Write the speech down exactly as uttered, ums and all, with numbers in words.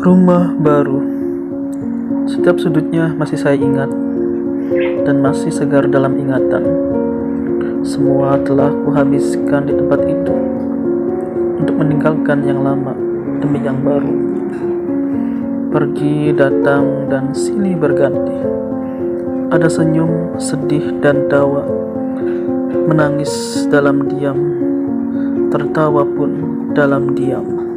Rumah baru. Setiap sudutnya masih saya ingat dan masih segar dalam ingatan. Semua telah kuhabiskan di tempat itu untuk meninggalkan yang lama demi yang baru. Pergi, datang, dan silih berganti. Ada senyum, sedih, dan tawa. Menangis dalam diam, tertawa pun dalam diam.